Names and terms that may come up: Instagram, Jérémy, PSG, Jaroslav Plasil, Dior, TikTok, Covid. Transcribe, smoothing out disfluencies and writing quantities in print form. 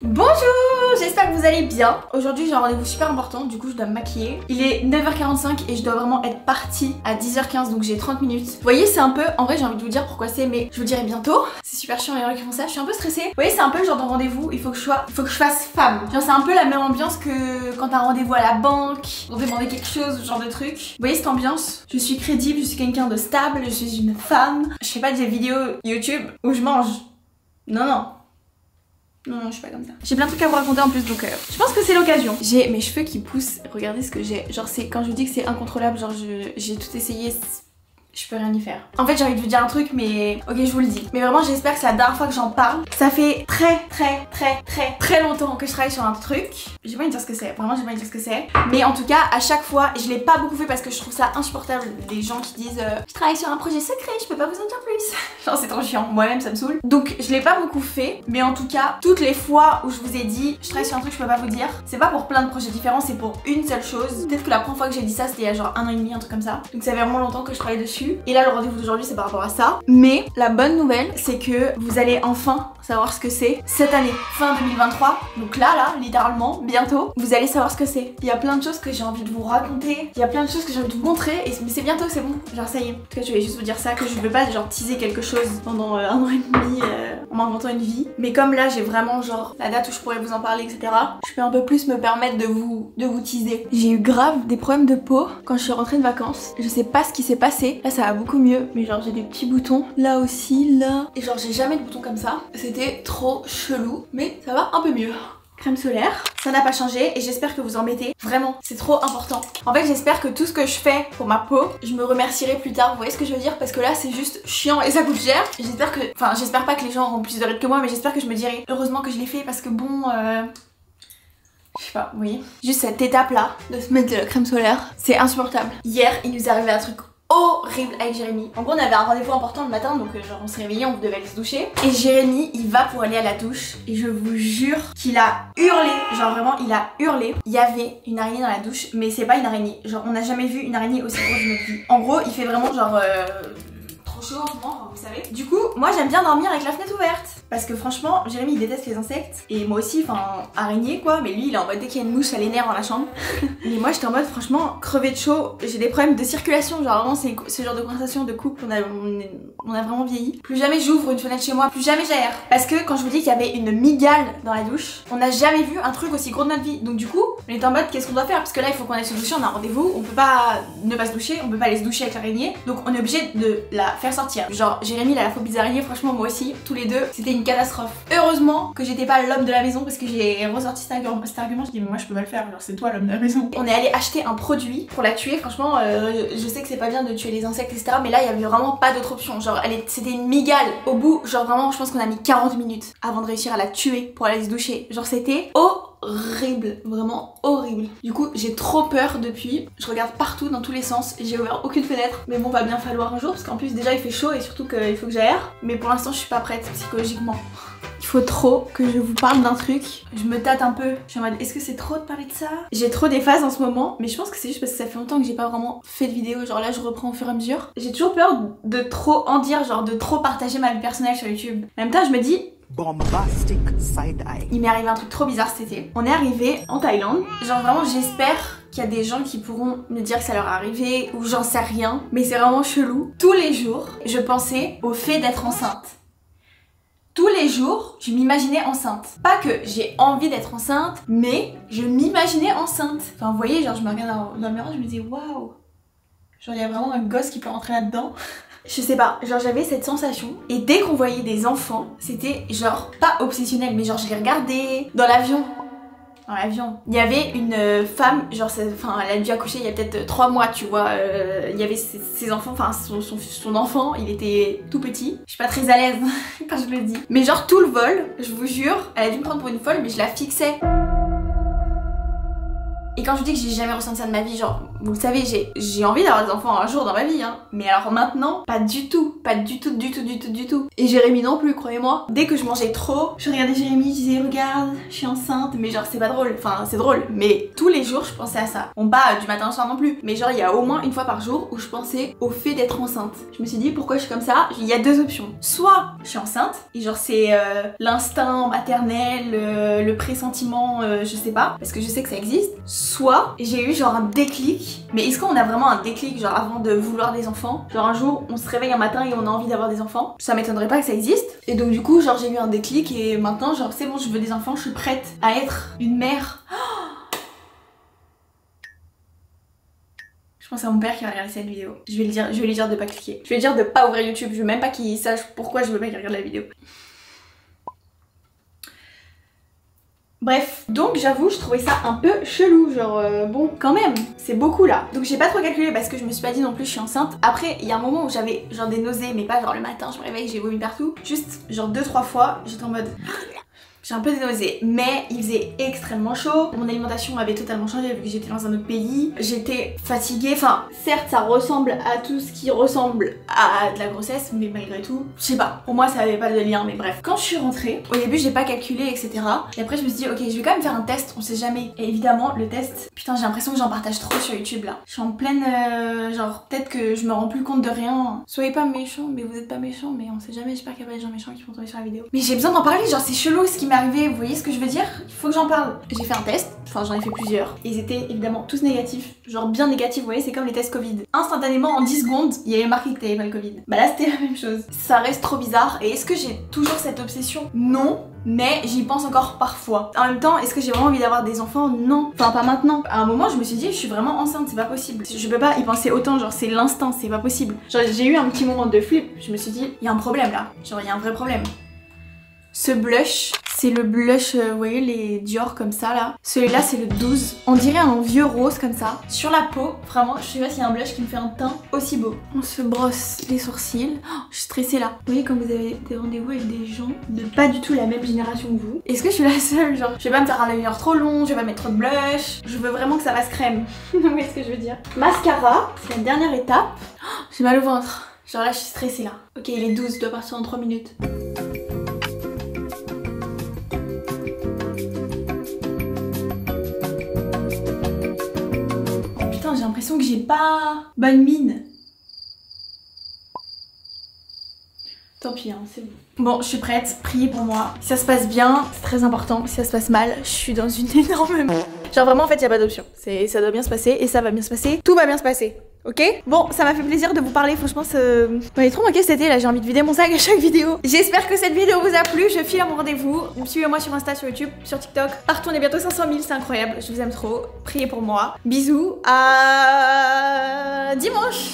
Bonjour, j'espère que vous allez bien. Aujourd'hui j'ai un rendez-vous super important, du coup je dois me maquiller. Il est 9h45 et je dois vraiment être partie à 10h15, donc j'ai 30 minutes. Vous voyez, c'est un peu, en vrai j'ai envie de vous dire pourquoi c'est, mais je vous le dirai bientôt. C'est super chiant les gens qui font ça, je suis un peu stressée. Vous voyez, c'est un peu le genre de rendez-vous, il faut que je fasse femme. Genre c'est un peu la même ambiance que quand t'as un rendez-vous à la banque, on te demandait quelque chose, ce genre de truc. Vous voyez cette ambiance? Je suis crédible, je suis quelqu'un de stable, je suis une femme. Je fais pas des vidéos YouTube où je mange. Non, non. Non, je suis pas comme ça. J'ai plein de trucs à vous raconter en plus, donc je pense que c'est l'occasion. J'ai mes cheveux qui poussent, regardez ce que j'ai. Genre c'est, quand je vous dis que c'est incontrôlable, genre j'ai tout essayé, je peux rien y faire. En fait j'ai envie de vous dire un truc, mais ok je vous le dis. Mais vraiment j'espère que c'est la dernière fois que j'en parle. Ça fait très longtemps que je travaille sur un truc. J'ai pas envie de dire ce que c'est, vraiment j'ai pas envie de dire ce que c'est. Mais en tout cas à chaque fois, je l'ai pas beaucoup fait parce que je trouve ça insupportable. Des gens qui disent je travaille sur un projet secret, je peux pas vous en dire plus. Genre c'est trop chiant, moi-même ça me saoule. Donc je l'ai pas beaucoup fait, mais en tout cas toutes les fois où je vous ai dit je travaille sur un truc je peux pas vous dire, c'est pas pour plein de projets différents, c'est pour une seule chose. Peut-être que la première fois que j'ai dit ça c'était il y a genre 1 an et demi, un truc comme ça. Donc ça fait vraiment longtemps que je travaille dessus. Et là le rendez-vous d'aujourd'hui c'est par rapport à ça. Mais la bonne nouvelle c'est que vous allez enfin savoir ce que c'est cette année, fin 2023. Donc là littéralement bientôt vous allez savoir ce que c'est. Il y a plein de choses que j'ai envie de vous raconter, il y a plein de choses que j'ai envie de vous montrer, et mais c'est bientôt, c'est bon, genre ça y est. En tout cas je voulais juste vous dire ça, que je veux pas genre teaser quelque chose pendant 1 an et demi en m'inventant une vie. Mais comme là j'ai vraiment genre la date où je pourrais vous en parler etc, je peux un peu plus me permettre de vous teaser. J'ai eu grave des problèmes de peau quand je suis rentrée de vacances, je sais pas ce qui s'est passé. Là, ça va beaucoup mieux, mais genre j'ai des petits boutons là aussi, là, et genre j'ai jamais de boutons comme ça, c'était trop chelou, mais ça va un peu mieux. Crème solaire, ça n'a pas changé et j'espère que vous en mettez, vraiment, c'est trop important. En fait j'espère que tout ce que je fais pour ma peau, je me remercierai plus tard, vous voyez ce que je veux dire, parce que là c'est juste chiant et ça coûte cher. J'espère que, enfin j'espère pas que les gens auront plus de règles que moi, mais j'espère que je me dirai heureusement que je l'ai fait, parce que bon... Je sais pas, oui. Juste cette étape là, de se mettre de la crème solaire, c'est insupportable. Hier il nous est arrivé un truc horrible avec Jérémy. En gros on avait un rendez-vous important le matin, donc genre on s'est réveillé, on devait aller se doucher, et Jérémy il va pour aller à la douche et je vous jure qu'il a hurlé, genre vraiment il a hurlé. Il y avait une araignée dans la douche, mais c'est pas une araignée, genre on n'a jamais vu une araignée aussi grosse de notre vie. En gros il fait vraiment genre trop chaud en ce moment, vous savez. Du coup moi j'aime bien dormir avec la fenêtre ouverte, parce que franchement Jérémy il déteste les insectes, et moi aussi, enfin araignée quoi, mais lui il est en mode dès qu'il y a une mouche ça l'énerve dans la chambre. Mais moi j'étais en mode franchement crevé de chaud, j'ai des problèmes de circulation, genre vraiment c'est ce genre de conversation de couple, on a vraiment vieilli. Plus jamais j'ouvre une fenêtre chez moi, plus jamais j'aère, parce que quand je vous dis qu'il y avait une mygale dans la douche, on n'a jamais vu un truc aussi gros de notre vie. Donc du coup on est en mode qu'est-ce qu'on doit faire, parce que là il faut qu'on aille se doucher, on a un rendez-vous, on peut pas ne pas se doucher, on peut pas aller se doucher avec l'araignée, donc on est obligé de la faire sortir. Genre Jérémy il a la phobie des araignées, franchement moi aussi, tous les deux c'était une catastrophe. Heureusement que j'étais pas l'homme de la maison, parce que j'ai ressorti cet argument, je dis mais moi je peux pas le faire, genre c'est toi l'homme de la maison. On est allé acheter un produit pour la tuer, franchement je sais que c'est pas bien de tuer les insectes etc, mais là il y avait vraiment pas d'autre option, genre c'était une mygale. Au bout genre vraiment je pense qu'on a mis 40 minutes avant de réussir à la tuer pour aller se doucher, genre c'était horrible, vraiment horrible. Du coup j'ai trop peur depuis, je regarde partout dans tous les sens, j'ai ouvert aucune fenêtre, mais bon va bien falloir un jour, parce qu'en plus déjà il fait chaud et surtout qu'il faut que j'aère, mais pour l'instant je suis pas prête psychologiquement. Il faut trop que je vous parle d'un truc, je me tâte un peu, je suis en mode est-ce que c'est trop de parler de ça? J'ai trop des phases en ce moment, mais je pense que c'est juste parce que ça fait longtemps que j'ai pas vraiment fait de vidéo, genre là je reprends au fur et à mesure. J'ai toujours peur de trop en dire, genre de trop partager ma vie personnelle sur YouTube. En même temps je me dis bombastic side eye. Il m'est arrivé un truc trop bizarre cet été. On est arrivé en Thaïlande. Genre vraiment j'espère qu'il y a des gens qui pourront me dire que ça leur est arrivé, ou j'en sais rien, mais c'est vraiment chelou. Tous les jours je pensais au fait d'être enceinte. Tous les jours, je m'imaginais enceinte. Pas que j'ai envie d'être enceinte, mais je m'imaginais enceinte. Enfin, vous voyez, genre, je me regarde dans le miroir, je me dis waouh, genre, il y a vraiment un gosse qui peut rentrer là-dedans. Je sais pas, genre j'avais cette sensation, et dès qu'on voyait des enfants, c'était genre pas obsessionnel, mais genre je les regardais dans l'avion. Dans l'avion, il y avait une femme, genre, enfin, elle a dû accoucher il y a peut-être 3 mois, tu vois. Il y avait ses enfants, enfin, son enfant, il était tout petit. Je suis pas très à l'aise quand je le dis. Mais genre tout le vol, je vous jure, elle a dû me prendre pour une folle, mais je la fixais. Et quand je dis que j'ai jamais ressenti ça de ma vie, genre, vous le savez, j'ai envie d'avoir des enfants un jour dans ma vie, hein. Mais alors maintenant, pas du tout, pas du tout, du tout, du tout, du tout. Et Jérémy non plus, croyez-moi. Dès que je mangeais trop, je regardais Jérémy, je disais, regarde, je suis enceinte, mais genre, c'est pas drôle. Enfin, c'est drôle, mais tous les jours, je pensais à ça. On bat du matin au soir non plus, mais genre, il y a au moins une fois par jour où je pensais au fait d'être enceinte. Je me suis dit, pourquoi je suis comme ça? Il y a deux options. Soit je suis enceinte, et genre, c'est l'instinct maternel, le pressentiment, je sais pas, parce que je sais que ça existe. Soit j'ai eu genre un déclic, mais est-ce qu'on a vraiment un déclic genre avant de vouloir des enfants? Genre un jour on se réveille un matin et on a envie d'avoir des enfants? Ça m'étonnerait pas que ça existe. Et donc du coup genre j'ai eu un déclic et maintenant genre c'est bon, je veux des enfants, je suis prête à être une mère. Je pense à mon père qui va regarder cette vidéo. Je vais lui dire de pas cliquer. Je vais lui dire de pas ouvrir YouTube. Je veux même pas qu'il sache pourquoi je veux pas qu'il regarde la vidéo. Bref, donc j'avoue je trouvais ça un peu chelou, genre bon quand même, c'est beaucoup là. Donc j'ai pas trop calculé parce que je me suis pas dit non plus je suis enceinte. Après il y a un moment où j'avais genre des nausées, mais pas genre le matin je me réveille, j'ai vomi partout. Juste genre 2-3 fois, j'étais en mode... J'ai un peu des nausées, mais il faisait extrêmement chaud. Mon alimentation avait totalement changé vu que j'étais dans un autre pays. J'étais fatiguée. Enfin, certes, ça ressemble à tout ce qui ressemble à de la grossesse, mais malgré tout, je sais pas. Pour moi, ça avait pas de lien, mais bref. Quand je suis rentrée, au début, j'ai pas calculé, etc. Et après, je me suis dit, ok, je vais quand même faire un test, on sait jamais. Et évidemment, le test, putain, j'ai l'impression que j'en partage trop sur YouTube là. Je suis en pleine. Genre, peut-être que je me rends plus compte de rien. Soyez pas méchants, mais vous êtes pas méchants, mais on sait jamais. J'espère qu'il y a pas des gens méchants qui vont tomber sur la vidéo. Mais j'ai besoin d'en parler, genre, c'est chelou ce qui m'est arrivé, vous voyez ce que je veux dire? Il faut que j'en parle. J'ai fait un test, enfin j'en ai fait plusieurs. Ils étaient évidemment tous négatifs, genre bien négatifs, vous voyez, c'est comme les tests Covid. Instantanément en 10 secondes, il y avait marqué que t'avais pas le Covid. Bah là c'était la même chose. Ça reste trop bizarre et est-ce que j'ai toujours cette obsession? Non. Mais j'y pense encore parfois. En même temps, est-ce que j'ai vraiment envie d'avoir des enfants? Non. Enfin, pas maintenant. À un moment, je me suis dit, je suis vraiment enceinte, c'est pas possible. Je peux pas y penser autant, genre c'est l'instinct, c'est pas possible. Genre j'ai eu un petit moment de flip, je me suis dit, il y a un problème là. Genre il y a un vrai problème. Ce blush, c'est le blush, vous voyez les Dior comme ça là. Celui-là c'est le 12. On dirait un vieux rose comme ça. Sur la peau, vraiment, je sais pas s'il y a un blush qui me fait un teint aussi beau. On se brosse les sourcils. Oh, je suis stressée là. Vous voyez quand vous avez des rendez-vous avec des gens de pas du tout la même génération que vous. Est-ce que je suis la seule genre? Je vais pas me faire un liner trop long, je vais pas mettre trop de blush. Je veux vraiment que ça fasse crème. Vous voyez ce que je veux dire? Mascara, c'est la dernière étape. Oh, j'ai mal au ventre. Genre là je suis stressée là. Ok il est 12, je dois partir en 3 minutes. J'ai l'impression que j'ai pas bonne mine. Tant pis, hein, c'est bon. Bon, je suis prête, priez pour moi. Si ça se passe bien, c'est très important. Si ça se passe mal, je suis dans une énorme... Genre vraiment, en fait, il n'y a pas d'option. Ça doit bien se passer et ça va bien se passer. Tout va bien se passer. Ok? Bon, ça m'a fait plaisir de vous parler, franchement, on est trop manqué cet été, là, j'ai envie de vider mon sac à chaque vidéo. J'espère que cette vidéo vous a plu, je file à mon rendez-vous. Suivez-moi sur Insta, sur YouTube, sur TikTok. Partout, on est bientôt 500 000, c'est incroyable, je vous aime trop. Priez pour moi. Bisous, à dimanche!